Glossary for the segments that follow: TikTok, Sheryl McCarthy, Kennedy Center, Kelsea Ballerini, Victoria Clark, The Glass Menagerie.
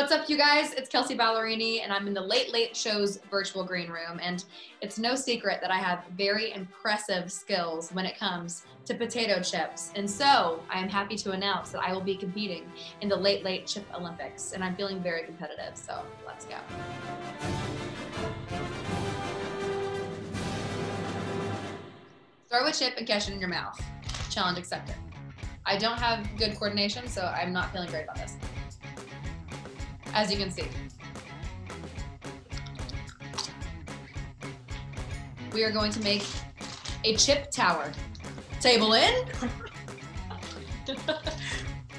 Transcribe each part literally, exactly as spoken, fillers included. What's up, you guys? It's Kelsea Ballerini, and I'm in the Late Late Show's virtual green room. And it's no secret that I have very impressive skills when it comes to potato chips. And so I am happy to announce that I will be competing in the Late Late Chip Olympics, and I'm feeling very competitive, so let's go. Throw a chip and catch it in your mouth. Challenge accepted. I don't have good coordination, so I'm not feeling great about this, as you can see. We are going to make a chip tower. Table in.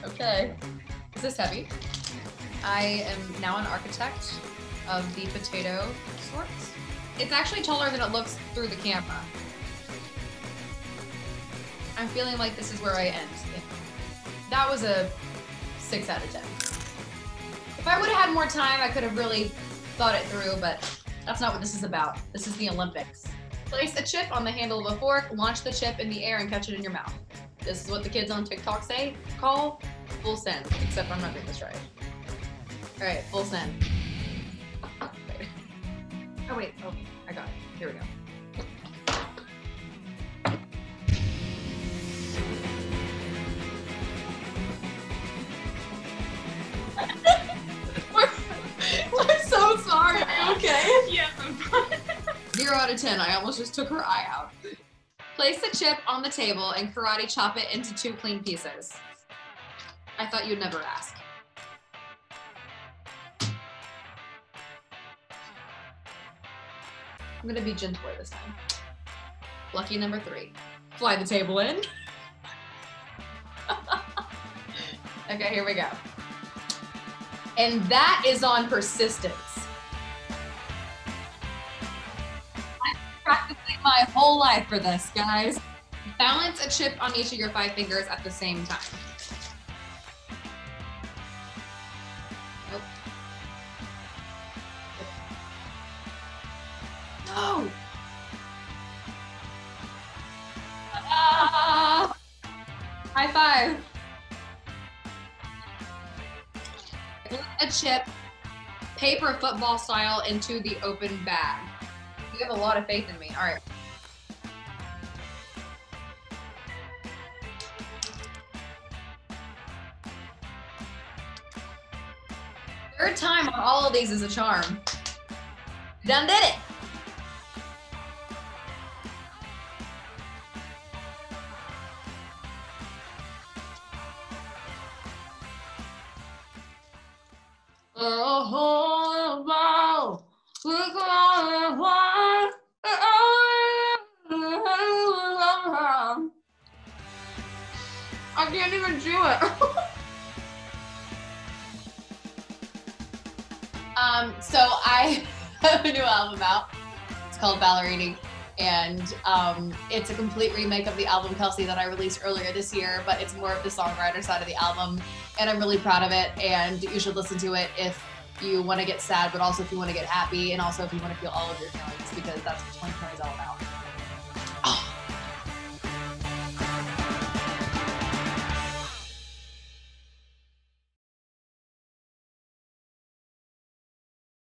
Okay, is this heavy? I am now an architect of the potato sorts. It's actually taller than it looks through the camera. I'm feeling like this is where I end. That was a six out of ten. If I would have had more time, I could have really thought it through, but that's not what this is about. This is the Olympics. Place a chip on the handle of a fork, launch the chip in the air, and catch it in your mouth. This is what the kids on TikTok say, call full send, except I'm not doing this right. All right, full send. Wait. Oh wait, oh, I got it, here we go. Zero out of ten, I almost just took her eye out. Place the chip on the table and karate chop it into two clean pieces. I thought you'd never ask. I'm gonna be gentler this time. Lucky number three. Fly the table in. Okay, here we go. And that is on persistence. My whole life for this, guys. Balance a chip on each of your five fingers at the same time. Nope. No! Uh, high five. Put a chip, paper football style, into the open bag. You have a lot of faith in me. All right. Third time on all of these is a charm. Done did it. Oh, wow. Look at what. I can't even do it. um, so I have a new album out. It's called Ballerini, and um, it's a complete remake of the album Kelsea that I released earlier this year, but it's more of the songwriter side of the album, and I'm really proud of it, and you should listen to it if you want to get sad, but also if you want to get happy, and also if you want to feel all of your feelings, because that's what twenty twenty is all about.